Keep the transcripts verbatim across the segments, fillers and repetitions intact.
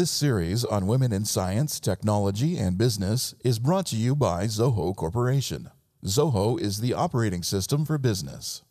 This series on women in science, technology, and business is brought to you by Zoho Corporation. Zoho is the operating system for business.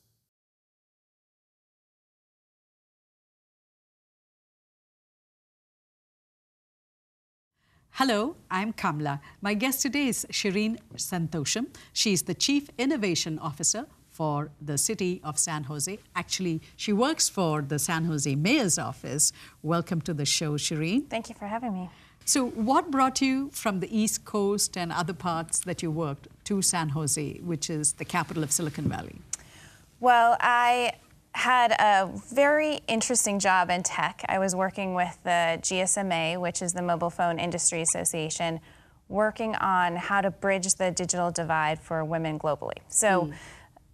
Hello, I'm Kamla. My guest today is Shireen Santosham. She's the Chief Innovation Officer for the city of San Jose. Actually, she works for the San Jose Mayor's Office. Welcome to the show, Shireen. Thank you for having me. So what brought you from the East Coast and other parts that you worked to San Jose, which is the capital of Silicon Valley? Well, I had a very interesting job in tech. I was working with the G S M A, which is the Mobile Phone Industry Association, working on how to bridge the digital divide for women globally. So mm.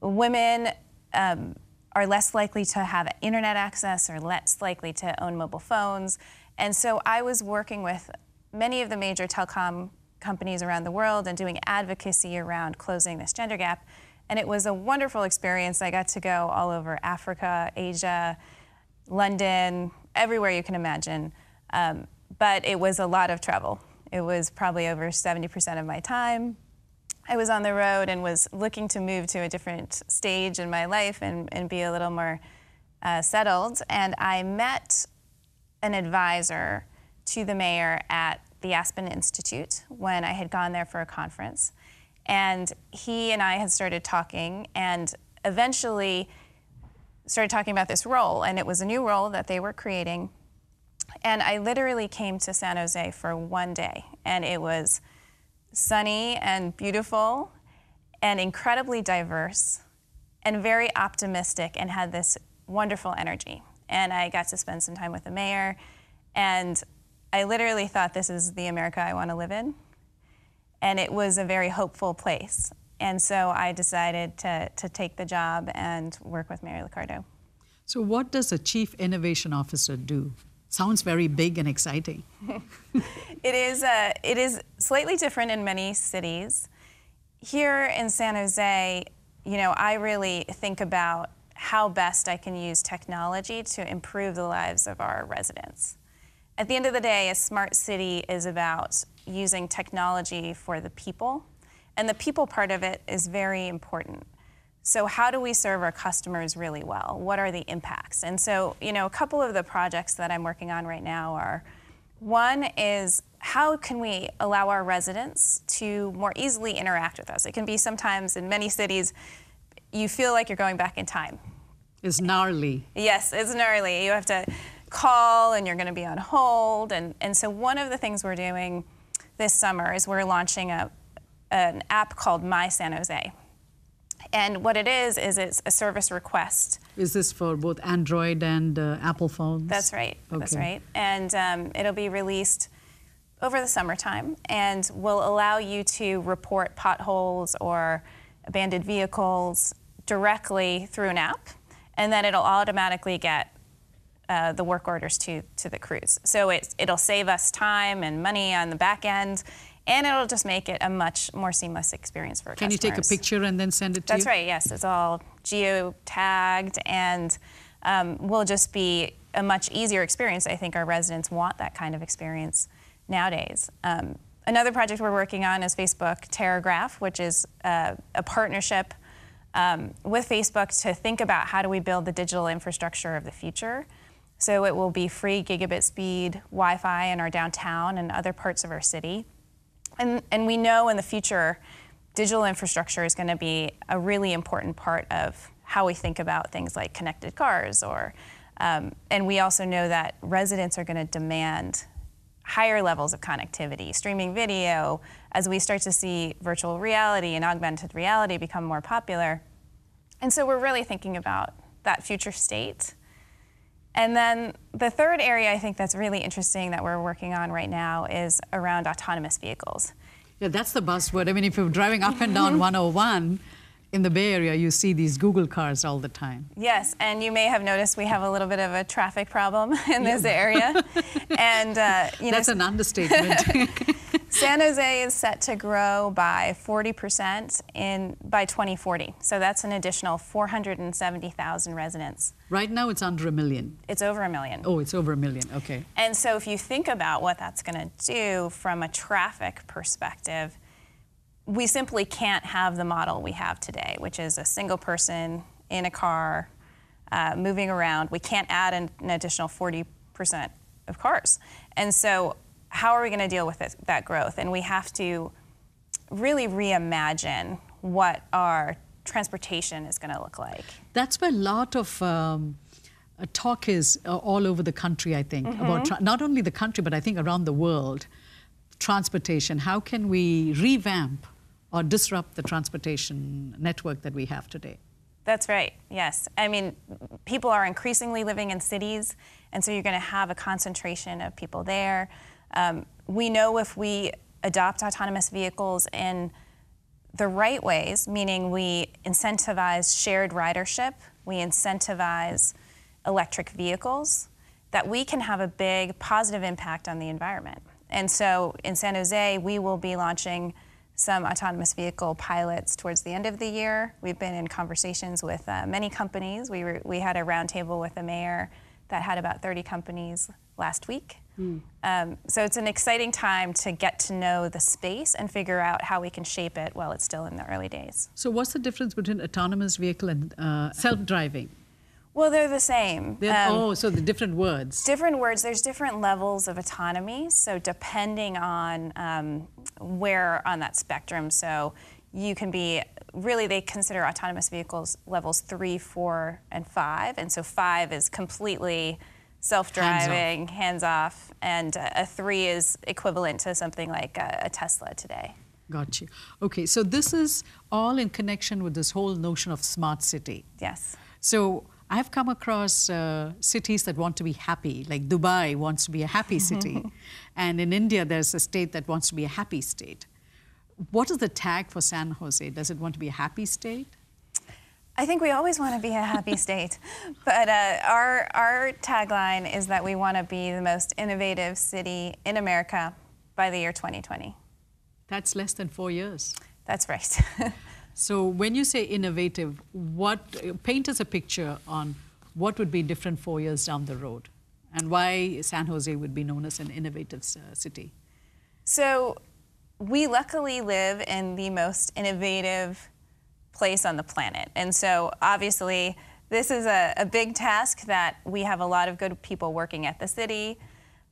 women um, are less likely to have internet access or less likely to own mobile phones. And so I was working with many of the major telecom companies around the world and doing advocacy around closing this gender gap. And it was a wonderful experience. I got to go all over Africa, Asia, London, everywhere you can imagine. Um, but it was a lot of travel. It was probably over seventy percent of my time. I was on the road and was looking to move to a different stage in my life and, and be a little more uh, settled. And I met an advisor to the mayor at the Aspen Institute when I had gone there for a conference. And he and I had started talking and eventually started talking about this role. And it was a new role that they were creating. And I literally came to San Jose for one day. And it was sunny and beautiful and incredibly diverse and very optimistic and had this wonderful energy. And I got to spend some time with the mayor. And I literally thought, this is the America I want to live in. And it was a very hopeful place. And so I decided to, to take the job and work with Mayor Liccardo. So what does a chief innovation officer do? Sounds very big and exciting. It is, uh, it is slightly different in many cities. Here in San Jose, you know, I really think about how best I can use technology to improve the lives of our residents. At the end of the day, a smart city is about using technology for the people. And the people part of it is very important. So how do we serve our customers really well? What are the impacts? And so, you know, a couple of the projects that I'm working on right now are, one is how can we allow our residents to more easily interact with us? It can be sometimes in many cities, you feel like you're going back in time. It's gnarly. Yes, it's gnarly. You have to call and you're going to be on hold. And, and so one of the things we're doing this summer is we're launching a, an app called My San Jose. And what it is, is it's a service request. Is this for both Android and uh, Apple phones? That's right, okay. That's right. And um, it'll be released over the summertime and will allow you to report potholes or abandoned vehicles directly through an app. And then it'll automatically get Uh, the work orders to, to the crews. So it's, it'll save us time and money on the back end, and it'll just make it a much more seamless experience for our customers. Can you take a picture and then send it to you? That's right, yes. It's all geo-tagged, and um, will just be a much easier experience. I think our residents want that kind of experience nowadays. Um, another project we're working on is Facebook TerraGraph, which is uh, a partnership um, with Facebook to think about how do we build the digital infrastructure of the future. So it will be free gigabit speed Wi-Fi in our downtown and other parts of our city. And, and we know in the future, digital infrastructure is going to be a really important part of how we think about things like connected cars. Or, um, and we also know that residents are going to demand higher levels of connectivity, streaming video, as we start to see virtual reality and augmented reality become more popular. And so we're really thinking about that future state. And then the third area I think that's really interesting that we're working on right now is around autonomous vehicles. Yeah, that's the buzzword. I mean, if you're driving up and down one oh one in the Bay Area, you see these Google cars all the time. Yes, and you may have noticed we have a little bit of a traffic problem in yeah. this area. and uh, you know, that's an understatement. San Jose is set to grow by forty percent in by twenty forty. So that's an additional four hundred seventy thousand residents. Right now it's under a million. It's over a million. Oh, it's over a million, okay. And so if you think about what that's going to do from a traffic perspective, we simply can't have the model we have today, which is a single person in a car uh, moving around. We can't add an, an additional forty percent of cars. And so how are we going to deal with this, that growth? And we have to really reimagine what our transportation is going to look like. That's where a lot of um, talk is uh, all over the country, I think, mm-hmm. about tra not only the country, but I think around the world, transportation. How can we revamp or disrupt the transportation network that we have today? That's right, yes. I mean, people are increasingly living in cities, and so you're going to have a concentration of people there. Um, we know if we adopt autonomous vehicles in the right ways, meaning we incentivize shared ridership, we incentivize electric vehicles, that we can have a big positive impact on the environment. And so in San Jose, we will be launching some autonomous vehicle pilots towards the end of the year. We've been in conversations with uh, many companies. We, were, we had a roundtable with the mayor that had about thirty companies last week. Mm. Um, so it's an exciting time to get to know the space and figure out how we can shape it while it's still in the early days. So what's the difference between autonomous vehicle and uh, self-driving? Well, they're the same. They're, um, oh, so the different words. Different words. There's different levels of autonomy, so depending on um, where on that spectrum. So you can be, really they consider autonomous vehicles levels three, four, and five. And so five is completely self-driving, hands-off, hands and uh, a three is equivalent to something like a, a Tesla today. Got you. Okay, so this is all in connection with this whole notion of smart city. Yes. So I've come across uh, cities that want to be happy, like Dubai wants to be a happy city. And in India, there's a state that wants to be a happy state. What is the tag for San Jose? Does it want to be a happy state? I think we always want to be a happy state. But uh, our, our tagline is that we want to be the most innovative city in America by the year twenty twenty. That's less than four years. That's right. So when you say innovative, what, paint us a picture on what would be different four years down the road and why San Jose would be known as an innovative uh, city. So we luckily live in the most innovative place on the planet. And so obviously this is a, a big task that we have a lot of good people working at the city.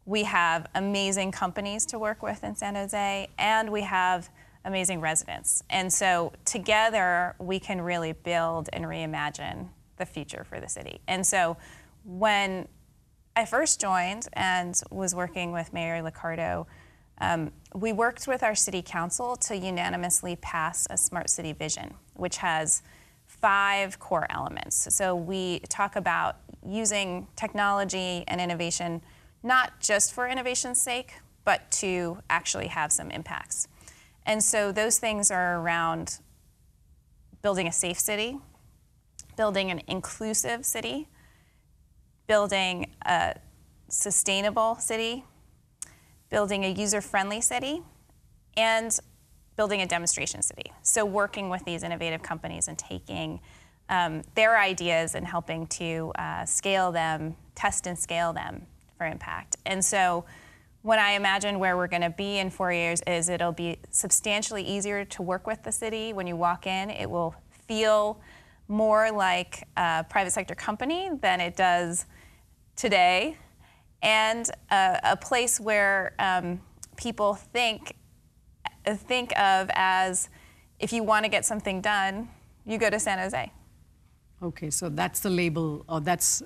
We have amazing companies to work with in San Jose, and we have amazing residents. And so together we can really build and reimagine the future for the city. And so when I first joined and was working with Mayor Liccardo, um, we worked with our city council to unanimously pass a smart city vision, which has five core elements. So we talk about using technology and innovation, not just for innovation's sake, but to actually have some impacts. And so those things are around building a safe city, building an inclusive city, building a sustainable city, building a user-friendly city, and building a demonstration city. So working with these innovative companies and taking um, their ideas and helping to uh, scale them, test and scale them for impact. And so when I imagine where we're going to be in four years is it'll be substantially easier to work with the city. When you walk in, it will feel more like a private sector company than it does today, and a, a place where um, people think, think of as if you want to get something done, you go to San Jose. Okay, so that's the label, or that's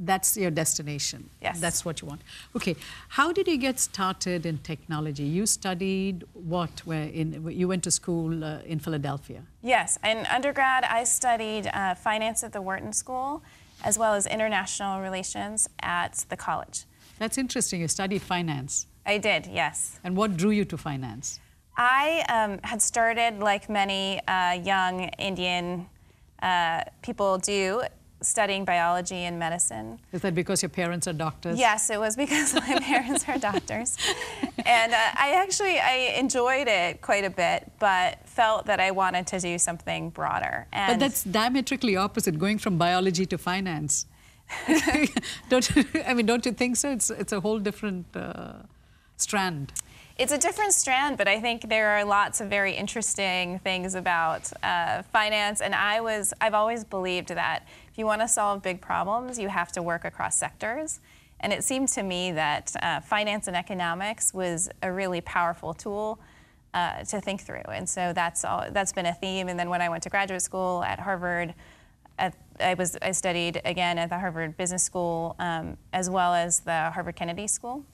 that's your destination. Yes. That's what you want. Okay, how did you get started in technology? You studied what? Where in you went to school uh, in Philadelphia? Yes, in undergrad I studied uh, finance at the Wharton School, as well as international relations at the college. That's interesting. You studied finance. I did, yes. And what drew you to finance? I um, had started, like many uh, young Indian Uh, people do, studying biology and medicine. Is that because your parents are doctors? Yes, it was because my parents are doctors. And uh, I actually, I enjoyed it quite a bit, but felt that I wanted to do something broader. And but that's diametrically opposite, going from biology to finance. don't you, I mean, don't you think so? It's, it's a whole different uh, strand. It's a different strand, but I think there are lots of very interesting things about uh, finance. And I was, I've always believed that if you want to solve big problems, you have to work across sectors. And it seemed to me that uh, finance and economics was a really powerful tool uh, to think through. And so that's, all, that's been a theme. And then when I went to graduate school at Harvard, at, I, was, I studied again at the Harvard Business School, um, as well as the Harvard Kennedy School.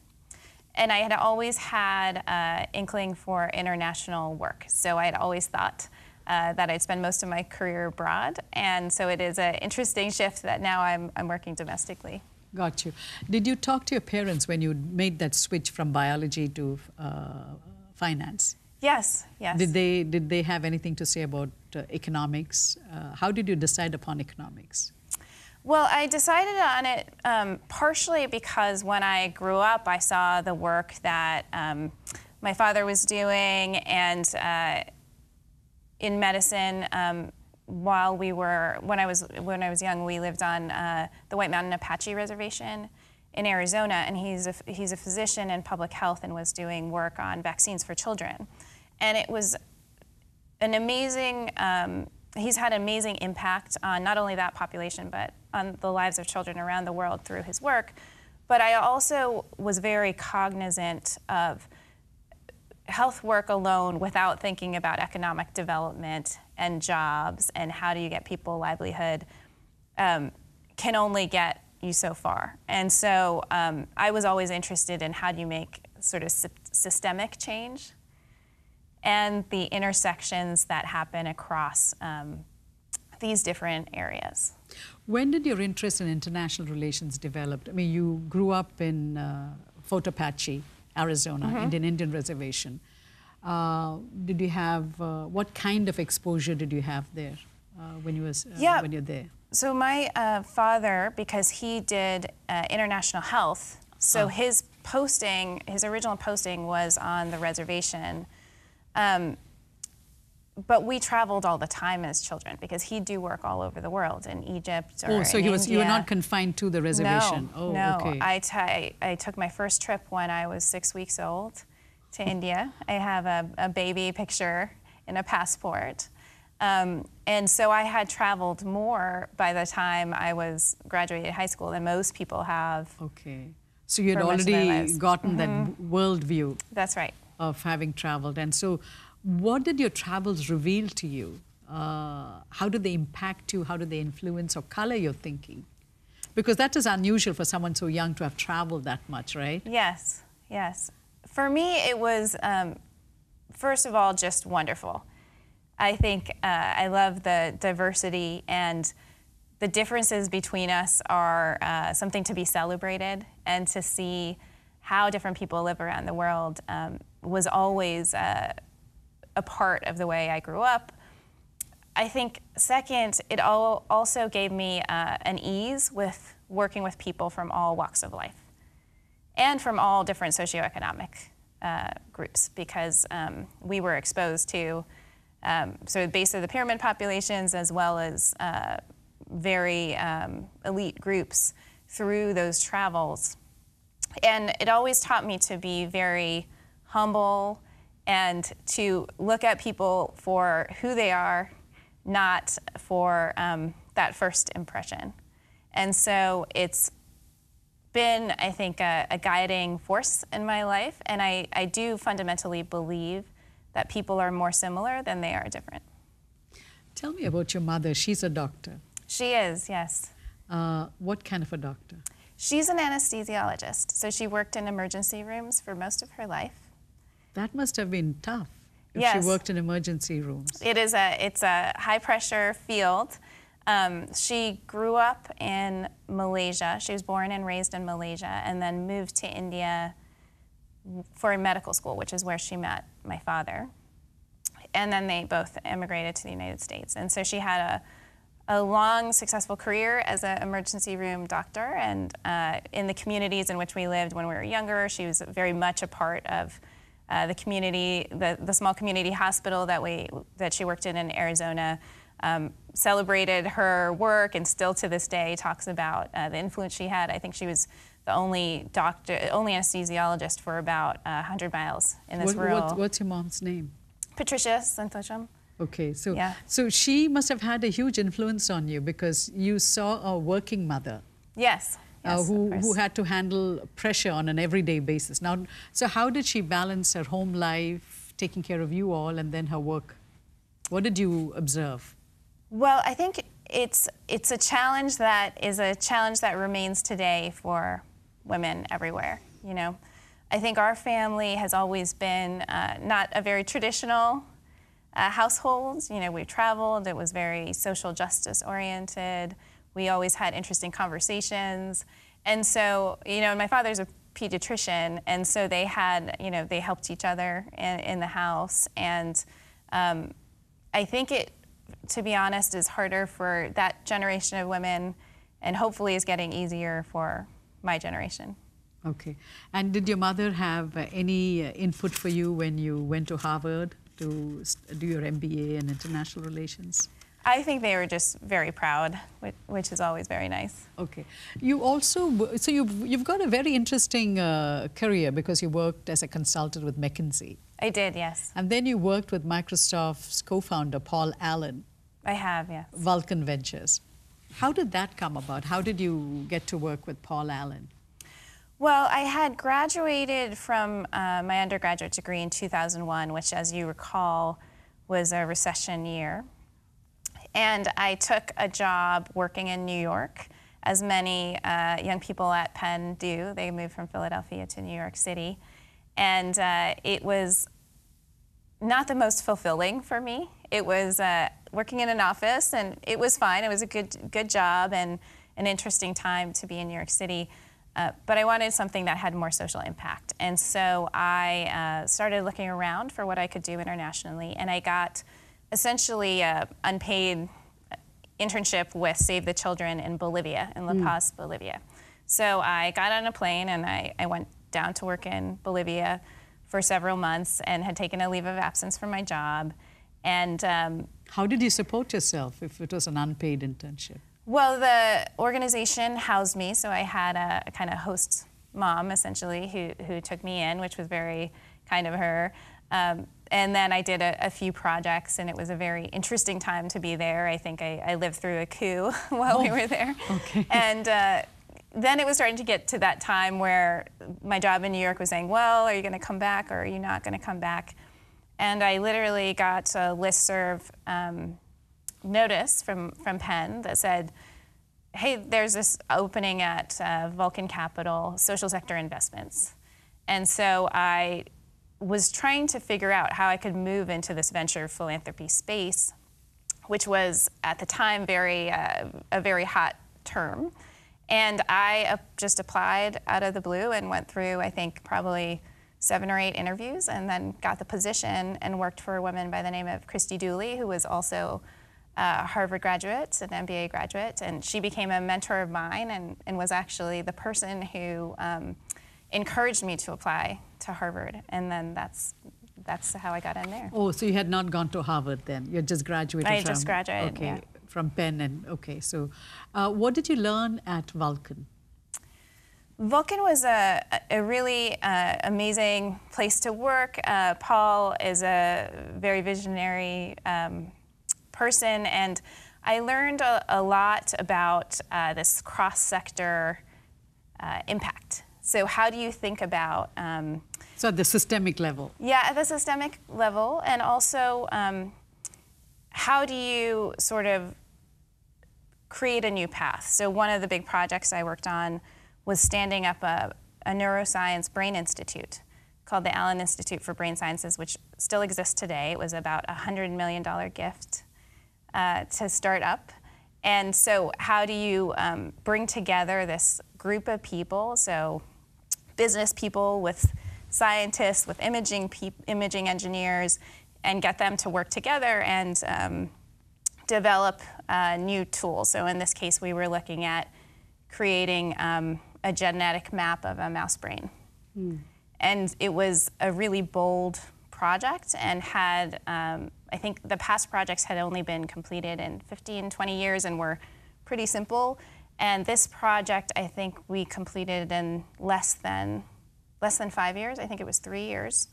And I had always had an uh, inkling for international work. So I had always thought uh, that I'd spend most of my career abroad. And so it is an interesting shift that now I'm, I'm working domestically. Got you. Did you talk to your parents when you made that switch from biology to uh, finance? Yes, yes. Did they, did they have anything to say about uh, economics? Uh, how did you decide upon economics? Well, I decided on it um, partially because when I grew up, I saw the work that um, my father was doing, and uh, in medicine. Um, while we were, when I was when I was young, we lived on uh, the White Mountain Apache Reservation in Arizona, and he's a, he's a physician in public health and was doing work on vaccines for children, and it was an amazing. Um, He's had an amazing impact on not only that population, but on the lives of children around the world through his work. But I also was very cognizant of health work alone without thinking about economic development and jobs and how do you get people livelihood um, can only get you so far. And so um, I was always interested in how do you make sort of sy- systemic change and the intersections that happen across um, these different areas. When did your interest in international relations develop? I mean, you grew up in uh, Fort Apache, Arizona, mm-hmm. in an Indian reservation. Uh, did you have, uh, what kind of exposure did you have there uh, when you was, uh, yeah. when you're there? So my uh, father, because he did uh, international health, so oh. his posting, his original posting was on the reservation. Um, but we traveled all the time as children because he'd do work all over the world in Egypt or in India. Oh, so he was, you were not confined to the reservation. No, oh, no. Okay. I, t I, I took my first trip when I was six weeks old to India. I have a, a baby picture in a passport. Um, and so I had traveled more by the time I was graduated high school than most people have. Okay. So you had already gotten mm-hmm. that world view. That's right. Of having traveled. And so what did your travels reveal to you? Uh, how do they impact you? How do they influence or color your thinking? Because that is unusual for someone so young to have traveled that much, right? Yes, yes. For me, it was, um, first of all, just wonderful. I think uh, I love the diversity, and the differences between us are uh, something to be celebrated, and to see how different people live around the world um, was always uh, a part of the way I grew up. I think second, it all also gave me uh, an ease with working with people from all walks of life and from all different socioeconomic uh, groups, because um, we were exposed to um, sort of base of the pyramid populations as well as uh, very um, elite groups through those travels. And it always taught me to be very humble and to look at people for who they are, not for um, that first impression. And so it's been, I think, a, a guiding force in my life. And I, I do fundamentally believe that people are more similar than they are different. Tell me about your mother. She's a doctor. She is, yes. Uh, what kind of a doctor? She's an anesthesiologist, so she worked in emergency rooms for most of her life. That must have been tough if yes. she worked in emergency rooms. It is a, it's a high-pressure field. Um, she grew up in Malaysia. She was born and raised in Malaysia and then moved to India for medical school, which is where she met my father. And then they both immigrated to the United States. And so she had a a long, successful career as an emergency room doctor, and uh, in the communities in which we lived when we were younger, she was very much a part of uh, the community, the, the small community hospital that we that she worked in in Arizona. Um, celebrated her work, and still to this day talks about uh, the influence she had. I think she was the only doctor, only anesthesiologist for about uh, one hundred miles in this what, rural. What, what's your mom's name? Patricia Santosham. Okay, so yeah. so she must have had a huge influence on you, because you saw a working mother. Yes. yes uh, who who had to handle pressure on an everyday basis. Now, so how did she balance her home life, taking care of you all, and then her work? What did you observe? Well, I think it's it's a challenge that is a challenge that remains today for women everywhere. You know, I think our family has always been uh, not a very traditional uh, household. You know, we traveled. It was very social justice oriented. We always had interesting conversations, and so you know, and my father's a pediatrician, and so they had you know they helped each other in, in the house, and um, I think it. to be honest, is harder for that generation of women, and hopefully is getting easier for my generation. Okay. And did your mother have any input for you when you went to Harvard to do your M B A in international relations? I think they were just very proud, which is always very nice. Okay. You also, so you've, you've got a very interesting uh, career, because you worked as a consultant with McKinsey. I did, yes. And then you worked with Microsoft's co-founder, Paul Allen. I have, yes. Vulcan Ventures. How did that come about? How did you get to work with Paul Allen? Well, I had graduated from uh, my undergraduate degree in two thousand one, which, as you recall, was a recession year. And I took a job working in New York, as many uh, young people at Penn do. They moved from Philadelphia to New York City. And uh, it was not the most fulfilling for me. It was uh, working in an office, and it was fine. It was a good, good job and an interesting time to be in New York City. Uh, but I wanted something that had more social impact. And so I uh, started looking around for what I could do internationally, and I got essentially an unpaid internship with Save the Children in Bolivia, in La Paz, mm. Bolivia. So I got on a plane, and I, I went down to work in Bolivia for several months, and had taken a leave of absence from my job. And um, how did you support yourself if it was an unpaid internship? Well, the organization housed me, so I had a, a kind of host mom, essentially, who, who took me in, which was very kind of her. Um, and then I did a, a few projects, and it was a very interesting time to be there. I think I, I lived through a coup while oh. we were there. Okay. And, uh, then it was starting to get to that time where my job in New York was saying, well, are you going to come back, or are you not going to come back? And I literally got a listserv um, notice from, from Penn that said, hey, there's this opening at uh, Vulcan Capital, social sector investments. And so I was trying to figure out how I could move into this venture philanthropy space, which was at the time very uh, a very hot term. And I just applied out of the blue and went through, I think, probably seven or eight interviews, and then got the position, and worked for a woman by the name of Christy Dooley, who was also a Harvard graduate, an M B A graduate. And she became a mentor of mine, and, and was actually the person who um, encouraged me to apply to Harvard. And then that's that's how I got in there. Oh, so you had not gone to Harvard then? You just graduated I from... I just graduated, okay. yeah. From Penn, and okay, so uh, what did you learn at Vulcan? Vulcan was a, a really uh, amazing place to work. Uh, Paul is a very visionary um, person, and I learned a, a lot about uh, this cross-sector uh, impact. So how do you think about... Um, so at the systemic level. Yeah, at the systemic level, and also um, how do you sort of create a new path? So one of the big projects I worked on was standing up a, a neuroscience brain institute called the Allen Institute for Brain Sciences, which still exists today. It was about a one hundred million dollar gift uh, to start up. And so how do you um, bring together this group of people, so business people with scientists, with imaging, imaging engineers, and get them to work together and um, develop uh, new tools. So in this case, we were looking at creating um, a genetic map of a mouse brain. Mm. And it was a really bold project and had, um, I think the past projects had only been completed in fifteen, twenty years and were pretty simple. And this project, I think we completed in less than, less than five years. I think it was three years.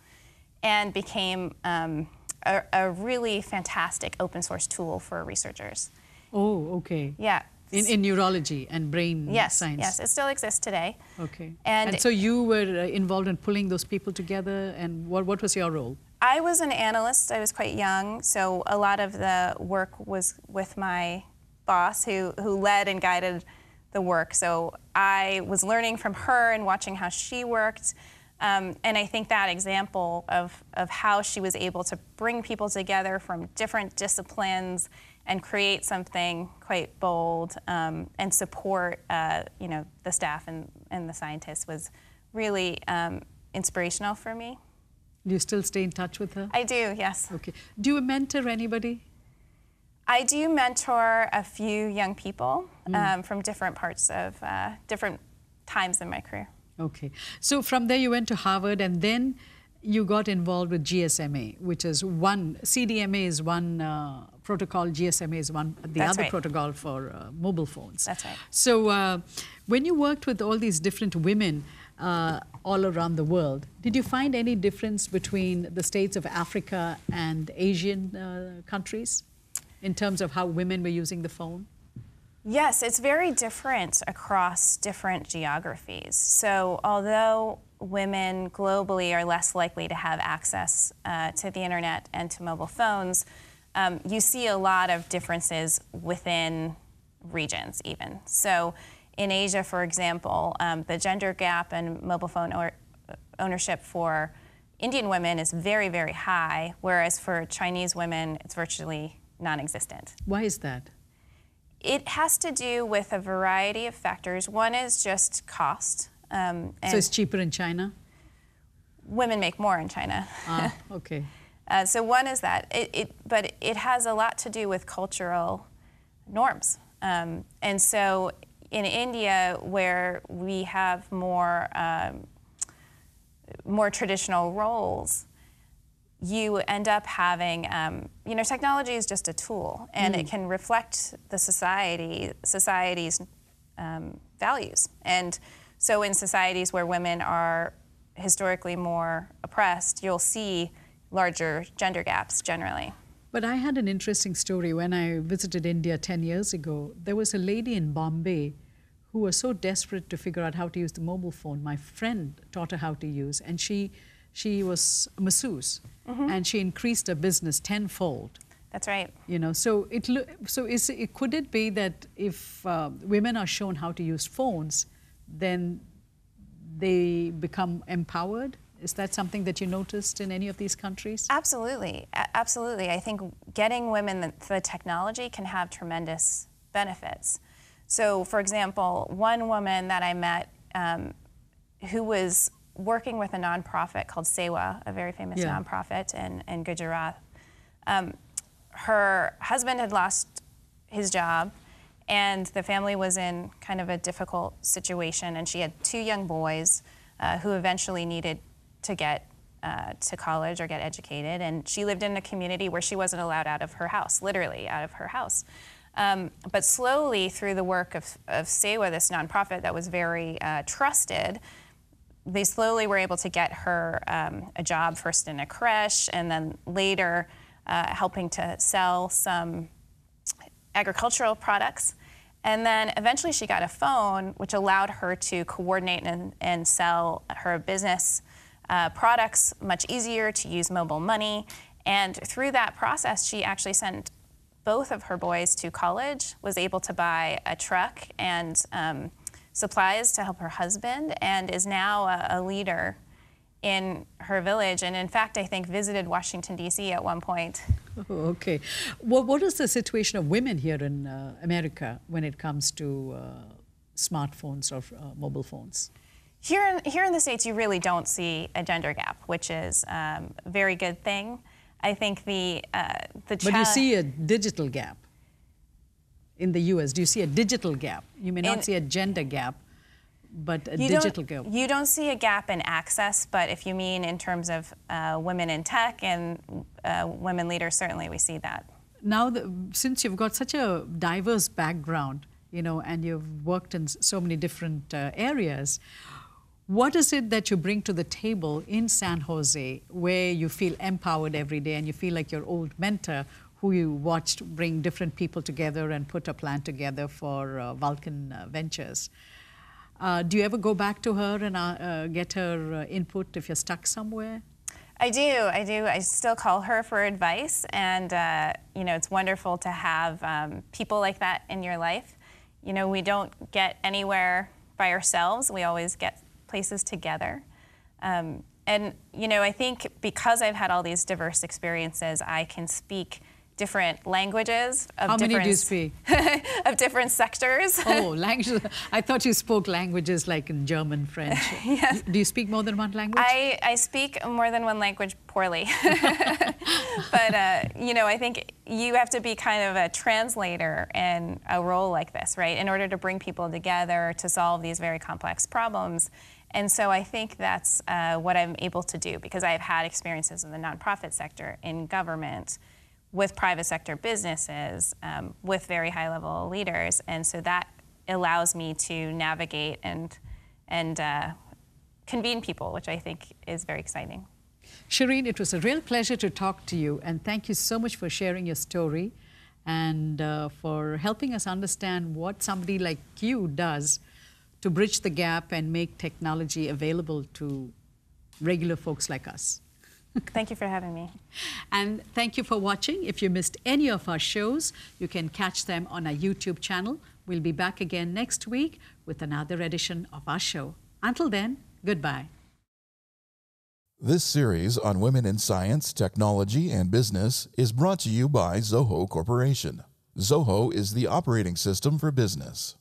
And became um, a, a really fantastic open source tool for researchers. Oh, okay. Yeah. In, in neurology and brain yes, science. Yes, it still exists today. Okay. And, and so you were involved in pulling those people together, and what, what was your role? I was an analyst. I was quite young, so a lot of the work was with my boss who, who led and guided the work. So I was learning from her and watching how she worked. Um, and I think that example of, of how she was able to bring people together from different disciplines and create something quite bold um, and support uh, you know, the staff and, and the scientists was really um, inspirational for me. Do you still stay in touch with her? I do, yes. Okay. Do you mentor anybody? I do mentor a few young people mm. um, from different parts of, uh, different times in my career. Okay. So from there you went to Harvard, and then you got involved with G S M A, which is one, C D M A is one uh, protocol, G S M A is one, the That's other right. protocol for uh, mobile phones. That's right. So uh, when you worked with all these different women uh, all around the world, did you find any difference between the states of Africa and Asian uh, countries in terms of how women were using the phone? Yes, it's very different across different geographies. So although women globally are less likely to have access uh, to the internet and to mobile phones, um, you see a lot of differences within regions even. So in Asia, for example, um, the gender gap in mobile phone or ownership for Indian women is very, very high, whereas for Chinese women, it's virtually non-existent. Why is that? It has to do with a variety of factors. One is just cost. Um, and so it's cheaper in China? Women make more in China. Ah, okay. uh, so one is that, it, it, but it has a lot to do with cultural norms. Um, and so in India, where we have more, um, more traditional roles, you end up having, um, you know, technology is just a tool, and mm. it can reflect the society, society's um, values. And so in societies where women are historically more oppressed, you'll see larger gender gaps generally. But I had an interesting story when I visited India ten years ago. There was a lady in Bombay who was so desperate to figure out how to use the mobile phone. My friend taught her how to use, and she She was a masseuse, mm-hmm. and she increased her business tenfold. That's right. You know, so it so is it could it be that if uh, women are shown how to use phones, then they become empowered? Is that something that you noticed in any of these countries? Absolutely, absolutely. I think getting women the, the technology can have tremendous benefits. So, for example, one woman that I met um, who was working with a nonprofit called Sewa, a very famous yeah. nonprofit in, in Gujarat. Um, her husband had lost his job, and the family was in kind of a difficult situation, and she had two young boys uh, who eventually needed to get uh, to college or get educated, and she lived in a community where she wasn't allowed out of her house, literally out of her house. Um, but slowly, through the work of, of Sewa, this nonprofit that was very uh, trusted, they slowly were able to get her um, a job, first in a creche, and then later uh, helping to sell some agricultural products. And then eventually she got a phone, which allowed her to coordinate and, and sell her business uh, products much easier, to use mobile money. And through that process, she actually sent both of her boys to college, was able to buy a truck and um, supplies to help her husband, and is now a, a leader in her village, and in fact I think visited Washington D C at one point. Oh, okay. Well, what is the situation of women here in uh, America when it comes to uh, smartphones or uh, mobile phones? Here in, here in the States you really don't see a gender gap, which is um, a very good thing. I think the, uh, the But you see a digital gap. in the U S? Do you see a digital gap? You may not in, see a gender gap, but a digital gap. You don't see a gap in access, but if you mean in terms of uh, women in tech and uh, women leaders, certainly we see that. Now, the, since you've got such a diverse background, you know, and you've worked in so many different uh, areas, what is it that you bring to the table in San Jose where you feel empowered every day and you feel like your old mentor who you watched bring different people together and put a plan together for uh, Vulcan uh, Ventures? Uh, do you ever go back to her and uh, uh, get her uh, input if you're stuck somewhere? I do, I do. I still call her for advice, and uh, you know, it's wonderful to have um, people like that in your life. You know, we don't get anywhere by ourselves. We always get places together. Um, and, you know, I think because I've had all these diverse experiences, I can speak different languages. Of How many do you speak? Of different sectors. Oh, languages. I thought you spoke languages like in German, French. Yes. Do you speak more than one language? I, I speak more than one language poorly. But, uh, you know, I think you have to be kind of a translator in a role like this, right, in order to bring people together to solve these very complex problems. And so I think that's uh, what I'm able to do, because I've had experiences in the nonprofit sector, in government, with private sector businesses, um, with very high level leaders. And so that allows me to navigate and, and uh, convene people, which I think is very exciting. Shireen, it was a real pleasure to talk to you, and thank you so much for sharing your story and uh, for helping us understand what somebody like you does to bridge the gap and make technology available to regular folks like us. Thank you for having me. And thank you for watching. If you missed any of our shows, you can catch them on our YouTube channel. We'll be back again next week with another edition of our show. Until then, goodbye. This series on women in science, technology, and business is brought to you by Zoho Corporation. Zoho is the operating system for business.